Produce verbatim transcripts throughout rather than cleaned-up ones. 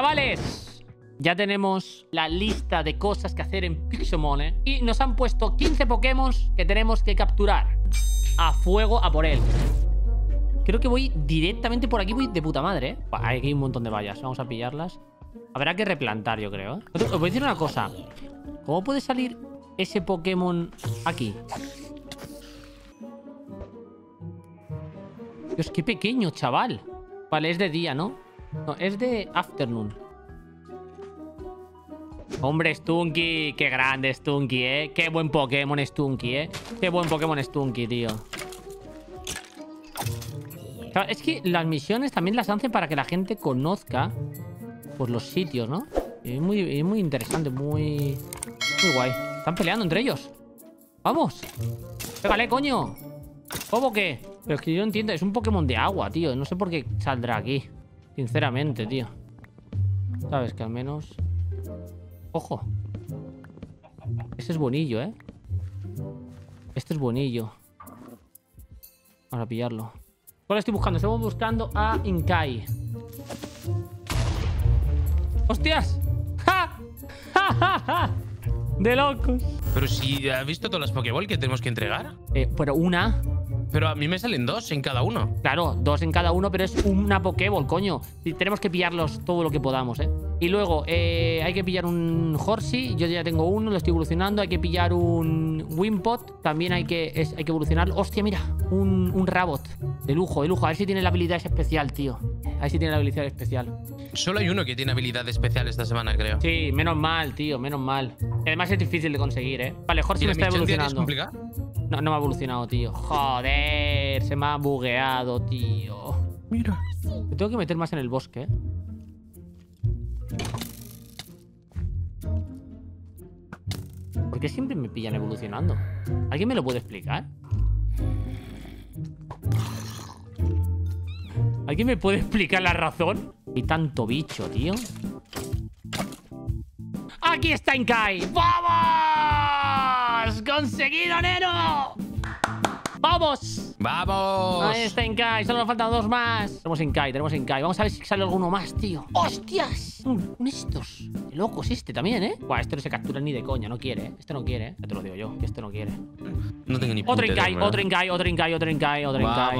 Chavales, ya tenemos la lista de cosas que hacer en Pixelmon, ¿eh? Y nos han puesto quince Pokémon que tenemos que capturar. A fuego, a por él. Creo que voy directamente por aquí, voy de puta madre, ¿eh? Aquí hay un montón de vallas, vamos a pillarlas. Habrá que replantar, yo creo, ¿eh? Os voy a decir una cosa. ¿Cómo puede salir ese Pokémon aquí? Dios, qué pequeño, chaval. Vale, es de día, ¿no? No, es de afternoon. Hombre, Stunky. Qué grande Stunky, eh. Qué buen Pokémon Stunky, eh. Qué buen Pokémon Stunky, tío. Es que las misiones también las hacen para que la gente conozca por los sitios, ¿no? Es muy, es muy interesante, muy... Muy guay. Están peleando entre ellos. ¡Vamos! ¡Pégale, coño! ¿Cómo que? Pero es que yo no entiendo. Es un Pokémon de agua, tío. No sé por qué saldrá aquí. Sinceramente, tío. Sabes que al menos... ¡Ojo! Este es buenillo, ¿eh? Este es buenillo. Vamos a pillarlo. ¿Cuál estoy buscando? Estamos buscando a Inkay. ¡Hostias! ¡Ja! ¡Ja, ja, ja! ¡De locos! Pero si has visto todas las Pokéball que tenemos que entregar. Eh, pero una... Pero a mí me salen dos en cada uno. Claro, dos en cada uno, pero es una Pokéball, coño. Y tenemos que pillarlos todo lo que podamos, ¿eh? Y luego, eh, hay que pillar un Horsey. Yo ya tengo uno, lo estoy evolucionando. Hay que pillar un Wimpot. También hay que, es, hay que evolucionarlo. Hostia, mira, un, un Rabot. De lujo, de lujo. A ver si tiene la habilidad especial, tío. A ver si tiene la habilidad especial. Solo hay uno que tiene habilidad especial esta semana, creo. Sí, menos mal, tío, menos mal. Además es difícil de conseguir, ¿eh? Vale, Horsey me está evolucionando. No, no me ha evolucionado, tío. Joder, se me ha bugueado, tío. Mira. Me tengo que meter más en el bosque, ¿eh? ¿Por qué siempre me pillan evolucionando? ¿Alguien me lo puede explicar? ¿Alguien me puede explicar la razón? Hay tanto bicho, tío. ¡Aquí está Inkay! ¡Vamos! ¡Conseguido, Nero! ¡Vamos! ¡Vamos! Ahí está Inkay. Solo nos faltan dos más. Tenemos Inkay, tenemos Inkay. Vamos a ver si sale alguno más, tío. ¡Hostias! Un, un estos. Qué loco es este también, ¿eh? Buah, este no se captura ni de coña. No quiere, ¿eh? Este no quiere, ¿eh? Ya te lo digo yo, que este no quiere. No tengo ni puta idea. Otro Inkay, otro Inkay, otro Inkay, otro Inkay, otro Inkay.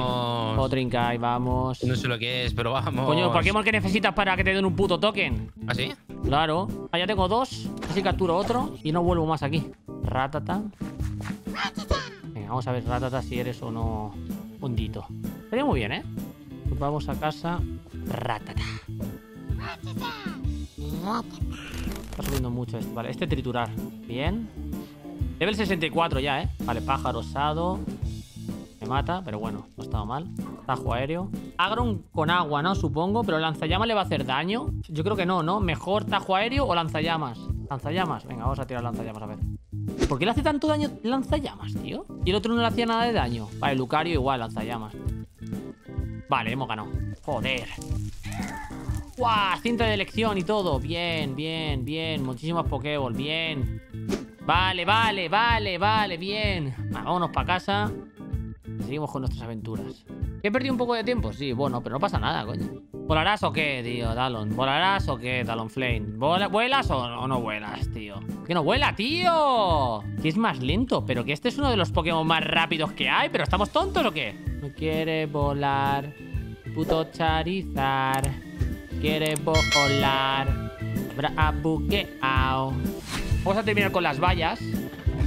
Otro Inkay, vamos. No sé lo que es, pero vamos. Coño, Pokémon que necesitas para que te den un puto token. ¿Ah, sí? Claro. Ah, ya tengo dos. Así capturo otro y no vuelvo más aquí. Ratata. Ratata. Venga, vamos a ver, Ratata, si eres o no Bondito. Estaría muy bien, ¿eh? Vamos a casa. Ratata. Ratata. Ratata. Está subiendo mucho este. Vale, este triturar. Bien. Level sesenta y cuatro ya, ¿eh? Vale, pájaro osado. Me mata, pero bueno, no estaba mal. Tajo aéreo. Agron con agua, ¿no? Supongo, pero lanzallamas le va a hacer daño. Yo creo que no, ¿no? Mejor tajo aéreo o lanzallamas. Lanzallamas. Venga, vamos a tirar lanzallamas, a ver. ¿Por qué le hace tanto daño lanzallamas, tío? Y el otro no le hacía nada de daño. Vale, Lucario igual, lanzallamas. Vale, hemos ganado. Joder. ¡Guau! Cinta de elección y todo. Bien, bien, bien. Muchísimas Pokéball, bien. Vale, vale, vale, vale, bien. Vale, vámonos para casa. Seguimos con nuestras aventuras. ¿He perdido un poco de tiempo? Sí, bueno, pero no pasa nada, coño. ¿Volarás o qué, tío, Talon? ¿Volarás o qué, Talonflame? ¿Vuelas o no vuelas, tío? ¿Por qué no vuela, tío? Que es más lento, pero que este es uno de los Pokémon más rápidos que hay. ¿Pero estamos tontos o qué? No quiere volar, puto Charizard. Quiere volar. Habrá abuqueao. Vamos a terminar con las vallas.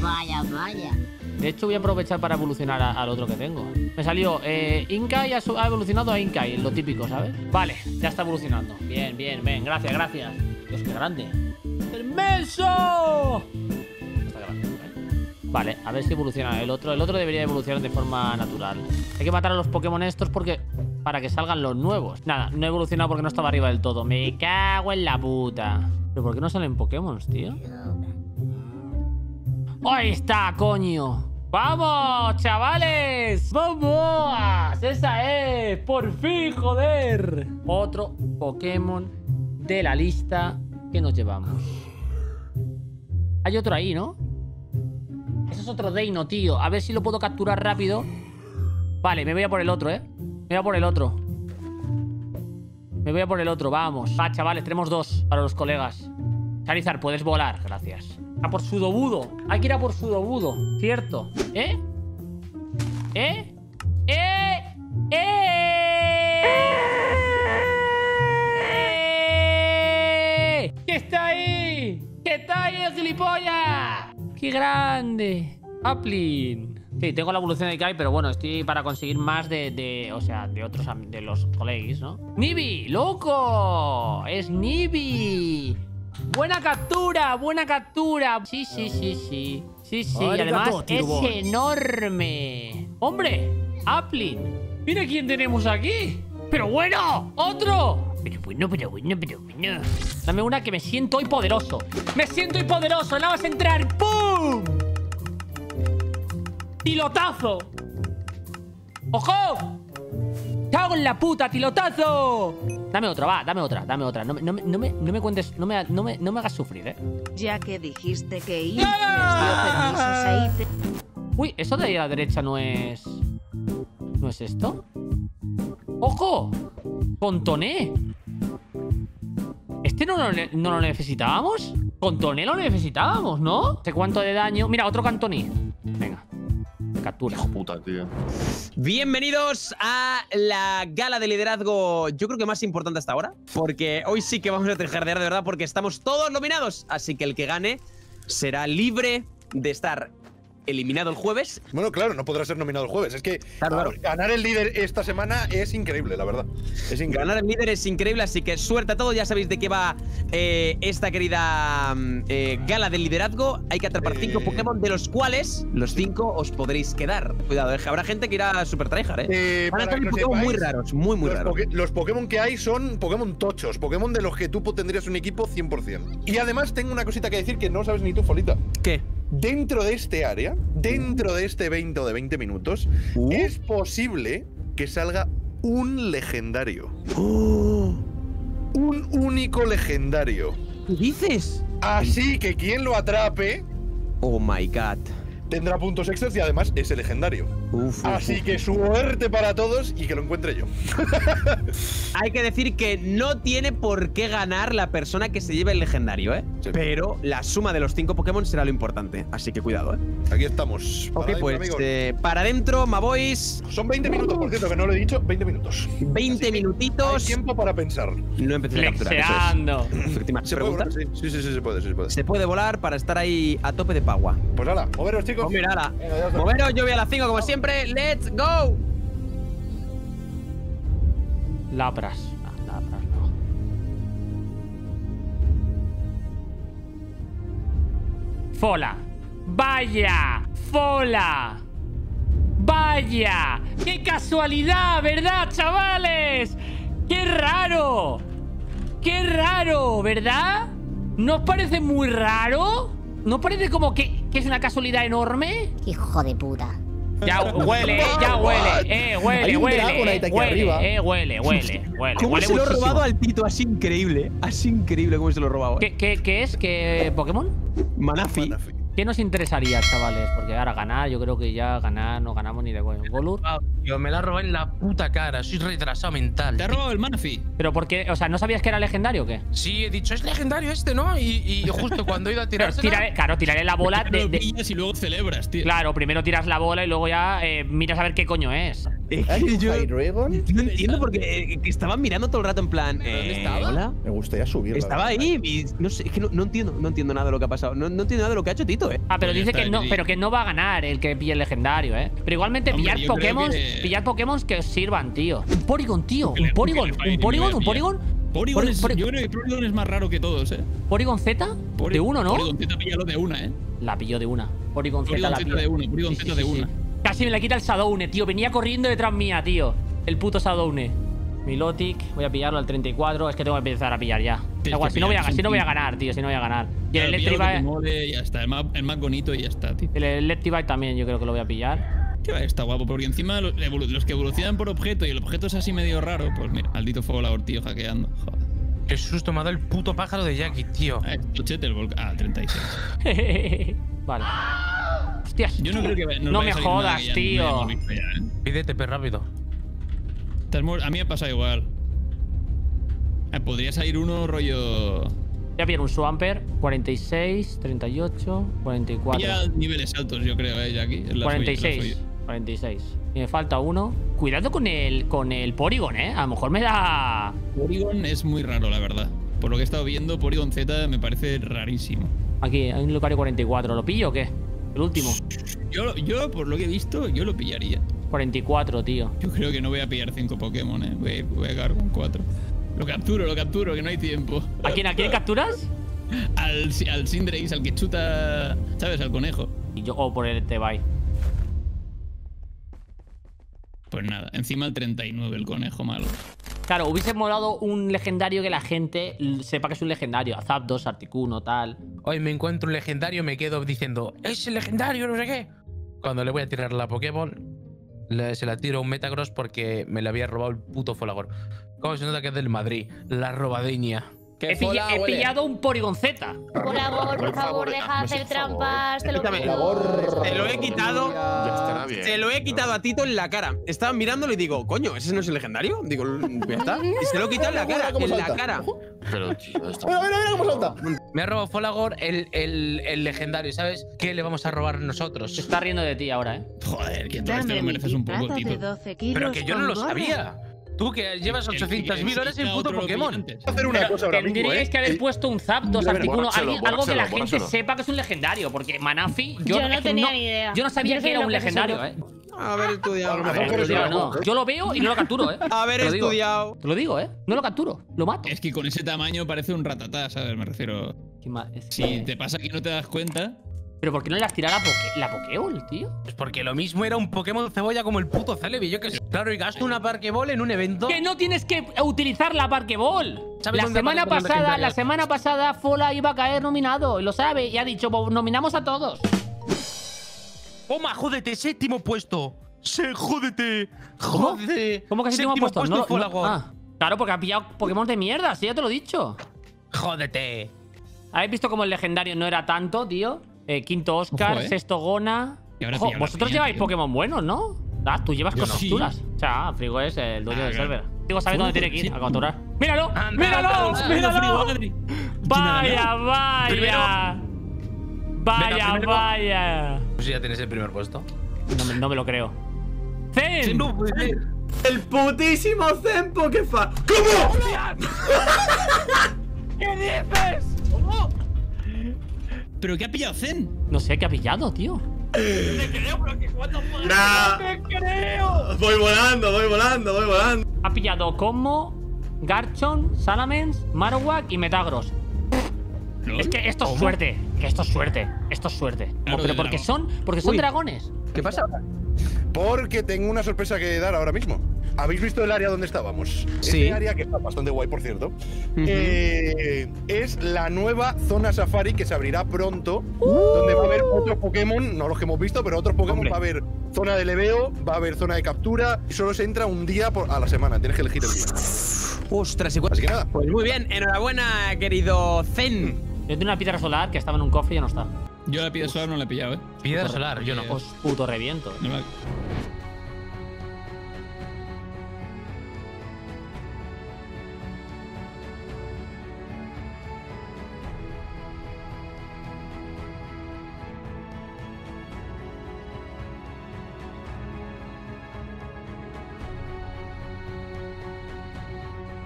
Vaya, vaya. De hecho, voy a aprovechar para evolucionar al otro que tengo. Me salió eh, Inkay, ha, ha evolucionado a Inkay, lo típico, ¿sabes? Vale, ya está evolucionando. Bien, bien, bien. Gracias, gracias. Dios, qué grande. ¡Inmenso! Está grande, ¿eh? Vale, a ver si evoluciona el otro. El otro debería evolucionar de forma natural. Hay que matar a los Pokémon estos porque... para que salgan los nuevos. Nada, no he evolucionado porque no estaba arriba del todo. Me cago en la puta. ¿Pero por qué no salen Pokémon, tío? ¡Ahí está, coño! ¡Vamos, chavales! ¡Vamos! ¡Esa es! ¡Por fin, joder! Otro Pokémon de la lista que nos llevamos. Hay otro ahí, ¿no? Ese es otro Deino, tío. A ver si lo puedo capturar rápido. Vale, me voy a por el otro, ¿eh? Me voy a por el otro. Me voy a por el otro, vamos. Va, chavales, tenemos dos para los colegas. Charizard, puedes volar. Gracias. A por Sudowoodo. Hay que ir a por Sudowoodo. Cierto. ¿Eh? ¿Eh? ¿Eh? ¿Eh? ¿Eh? ¿Qué está ahí? ¿Qué está ahí el gilipollas? ¡Qué grande! Aplin. Sí, tengo la evolución de Kai, pero bueno, estoy para conseguir más de, de o sea, de otros, de los colegas, ¿no? ¡Niby! ¡Loco! ¡Es Niby! ¡Buena captura! ¡Buena captura! Sí, sí, sí, sí. Sí, sí, y además es enorme. ¡Hombre! ¡Aplin! ¡Mira quién tenemos aquí! ¡Pero bueno! ¡Otro! Pero bueno, pero bueno, pero bueno. Dame una que me siento hoy poderoso. ¡Me siento hoy poderoso! ¡La vas a entrar! ¡Pum! ¡Tilotazo! ¡Ojo! ¡Cago en la puta, tilotazo! Dame otra, va, dame otra, dame otra. No, no, no, me, no me cuentes, no me, no, me, no me hagas sufrir, ¿eh? Ya que dijiste que ir, ¡ah! Nos dio permisos ahí te... Uy, eso de ahí a la derecha no es... ¿No es esto? ¡Ojo! ¡Contoné! ¿Este no lo, no lo necesitábamos? Contoné lo necesitábamos, ¿no? No sé cuánto de daño... Mira, otro Contoné. Venga. Captura. Oh, puta, tío. Bienvenidos a la gala de liderazgo, yo creo que más importante hasta ahora, porque hoy sí que vamos a trijardear de verdad, porque estamos todos nominados, así que el que gane será libre de estar eliminado el jueves. Bueno, claro, no podrá ser nominado el jueves. Es que claro, claro. Ganar el líder esta semana es increíble, la verdad. Es increíble. Ganar el líder es increíble, así que suerte a todos. Ya sabéis de qué va eh, esta querida eh, gala del liderazgo. Hay que atrapar eh... cinco Pokémon, de los cuales los cinco os podréis quedar. Cuidado, eh, habrá gente que irá a super tryhard, ¿eh? eh Van a estar Pokémon sepáis, muy raros, muy, muy los raros. Poké los Pokémon que hay son Pokémon tochos, Pokémon de los que tú tendrías un equipo cien por cien. Y además tengo una cosita que decir que no sabes ni tú, Folita. ¿Qué? Dentro de este área, dentro de este evento de veinte minutos, uh. es posible que salga un legendario. Oh. Un único legendario. ¿Qué dices? Así que quien lo atrape… Oh my god. Tendrá puntos extras y además es el legendario. Uf, Así uf, que suerte para todos y que lo encuentre yo. Hay que decir que no tiene por qué ganar la persona que se lleve el legendario, ¿eh? Sí. Pero la suma de los cinco Pokémon será lo importante. Así que cuidado, ¿eh? Aquí estamos. Ok, para pues eh, para adentro, Mabois. Son veinte minutos, por cierto, que no lo he dicho. veinte minutos. veinte minutitos. Hay tiempo para pensar. No empecé a capturar. ¿Se puede volar? Sí, sí, sí, sí, se puede, sí, se puede. Se puede volar para estar ahí a tope de pagua. Pues hala, moveros, chicos. Oh, mira, ala. Moveros, yo voy a las cinco como siempre. ¡Let's go! Lapras. Ah, Lapras no. Fola. Vaya. Fola. Vaya. ¡Qué casualidad, verdad, chavales! ¡Qué raro! ¡Qué raro, verdad! ¿No os parece muy raro? ¿No parece como que, que es una casualidad enorme? ¡Hijo de puta! Ya huele, eh, ya huele. Eh, huele, huele, eh, huele, eh, huele, huele, huele. ¿Cómo huele se lo ha robado al Tito? Así increíble. Así increíble cómo se lo ha robado. ¿Qué, qué, qué es? ¿Qué Pokémon? Manaphy. ¿Qué nos interesaría, chavales? Porque ahora ganar, yo creo que ya ganar no ganamos ni de coño. Golur. Yo me la robé en la puta cara, soy retrasado mental. ¿Te ha robado el Manaphy? Pero porque, o sea, ¿no sabías que era legendario o qué? Sí, he dicho, es legendario este, ¿no? Y, y justo cuando he ido a tirarse. Tira, claro, tiraré la bola. Primero de, de... pillas y luego celebras, tío. Claro, primero tiras la bola y luego ya eh, miras a ver qué coño es. Es que yo no entiendo porque estaban mirando todo el rato en plan… ¿Dónde estaba? Hola. Me gustaría subirla. Estaba ahí y no sé, es que no, no entiendo, no entiendo nada de lo que ha pasado. No, no entiendo nada de lo que ha hecho Tito, ¿eh? Ah, pero dice que no, pero que no va a ganar el que pille el legendario, ¿eh? Pero igualmente pillar Pokémon, pillar Pokémon que os sirvan, tío. Un Porygon, tío. Un Porygon, un Porygon, un Porygon. Porygon es, yo creo que Porygon es más raro que todos, ¿eh? ¿Porygon Z? De uno, ¿no? Porygon Z pillalo de una, ¿eh? La pilló de una. Porygon Z la pilló de una. Porygon Z de una. Casi me la quita el Shadowne, tío. Venía corriendo detrás mía, tío. El puto Shadowne. Milotic. Voy a pillarlo al treinta y cuatro. Es que tengo que empezar a pillar ya. Si no, voy a, si no voy a ganar, tío. Si no voy a ganar. Y el Electivire… Ya está. El más, el más bonito y ya está, tío. El Electivire también yo creo que lo voy a pillar. Qué va, está guapo. Porque encima los, los que evolucionan por objeto y el objeto es así medio raro. Pues mira, maldito Fuebolagor, tío, hackeando. Joder. Qué susto me ha dado el puto pájaro de Jackie, tío. Ah, el volcán. Ah, treinta y seis. Vale. Hostias. Yo no creo que no me jodas, tío. Pídete, pero rápido. A mí me pasa igual. Eh, podría salir uno rollo... Ya viene un Swampert, cuarenta y seis, treinta y ocho, cuarenta y cuatro. Ya niveles altos, yo creo, eh, ya aquí. En la cuarenta y seis. Suya, cuarenta y seis. Y me falta uno. Cuidado con el con el Porygon, ¿eh? A lo mejor me da... Porygon es muy raro, la verdad. Por lo que he estado viendo, Porygon Z me parece rarísimo. Aquí, hay un Lucario cuarenta y cuatro. ¿Lo pillo o qué? El último. Yo, yo, por lo que he visto, yo lo pillaría. cuarenta y cuatro, tío. Yo creo que no voy a pillar cinco Pokémon, ¿eh? Voy, voy a acabar con cuatro. Lo capturo, lo capturo, que no hay tiempo. ¿A quién, a quién capturas? Al, al Sindreis, al que chuta, ¿sabes? Al conejo. Y yo, o oh, por el Tebay. Pues nada, encima el treinta y nueve, el conejo malo. Claro, hubiese molado un legendario que la gente sepa que es un legendario. A Zapdos, Articuno, tal. Hoy me encuentro un legendario, me quedo diciendo, ¡es el legendario, no sé qué! Cuando le voy a tirar la Pokéball, le, se la tiro a un Metagross porque me la había robado el puto Folagor. ¿Cómo se nota que es del Madrid? La robadeña. He, pilla, he pillado un Porygon Z. Folagor, por favor, deja de hacer trampas. Te lo, te lo he quitado. Ya bien. Se lo he quitado a Tito en la cara. Estaba mirándolo y digo, coño, ¿ese no es el legendario? Digo, ya está. Y se lo he quitado en la cara. En la cara. Pero, tío, está... mira, mira, mira cómo salta. Me ha robado Folagor el, el, el legendario, ¿sabes? ¿Qué le vamos a robar nosotros? Se está riendo de ti ahora, ¿eh? Joder, que tú este lo mereces un poco, Tito. Pero que yo no lo sabía. Tú que llevas ochocientas mil horas en puto Pokémon. Hacer una cosa ahora mismo, ¿eh? Que haber puesto un Zapdos, Articuno, algo que la gente sepa que es un legendario. Porque Manaphy, yo no tenía ni idea. Yo no sabía que era un legendario, ¿eh? Haber estudiado. Yo lo veo y no lo capturo, ¿eh? Haber estudiado. Te lo digo, ¿eh? No lo capturo, lo mato. Es que con ese tamaño parece un Ratata, ¿sabes? Me refiero. Si te pasa que no te das cuenta. ¿Pero por qué no le has tirado la Pokéball, tío? Pues porque lo mismo era un Pokémon cebolla como el puto Celebi, yo que sé. Claro, y gasto una Parquebol en un evento… ¡Que no tienes que utilizar la Parquebol! La semana pasada, la semana pasada, Fola iba a caer nominado, lo sabe, y ha dicho, nominamos a todos. ¡Oma, jódete, séptimo puesto! ¡Se jódete! ¡Jódete! ¿Cómo que séptimo puesto? No, ah, claro, porque ha pillado Pokémon de mierda, sí, ya te lo he dicho. ¡Jódete! ¿Habéis visto cómo el legendario no era tanto, tío? Eh, quinto Oscar, ojo, eh. sexto Gona. Ojo, vosotros lleváis tío. Pokémon buenos, ¿no? Ah, tú llevas con capturas. No. O sea, Frigo es el dueño ah, del claro. server. Frigo sabe dónde tiene que ir sí. a capturar. ¡Míralo! Anda, ¡Míralo! Anda, ¡Míralo! Anda, Frigo, ¡Vaya, vaya! Primero. ¡Vaya, Venga, vaya! Pues ya tienes el primer puesto. No me, no me lo creo. ¡Zen! Sí, no, pues, ¡el putísimo Zen Pokéfa! ¿Cómo? ¿Qué dices? ¿Cómo? ¿Pero qué ha pillado Zen? No sé, ¿qué ha pillado, tío? Te creo, pero que cuánto puedo. Nah. ¡Te creo! Voy volando, voy volando, voy volando. Ha pillado Cosmo, Garchomp, Salamence, Marowak y Metagross. ¿Lol? Es que esto es ¿Cómo? suerte. Que esto es suerte. Esto es suerte. Claro, pero porque son, porque son Uy. dragones. ¿Qué pasa ahora? Porque tengo una sorpresa que dar ahora mismo. ¿Habéis visto el área donde estábamos? Sí. Este área, que está bastante guay, por cierto, uh-huh. eh, es la nueva zona safari que se abrirá pronto, uh-huh. donde va a haber otros Pokémon, no los que hemos visto, pero otros Pokémon. Hombre. Va a haber zona de leveo, va a haber zona de captura, y solo se entra un día por, a la semana, tienes que elegir el día. Ostras, igual. Así que nada. Pues muy bien, enhorabuena, querido Zen. Yo tengo una piedra solar que estaba en un cofre y ya no está. Yo la piedra solar no la he pillado, ¿eh? Piedra solar, yo no. Os puto reviento. No me...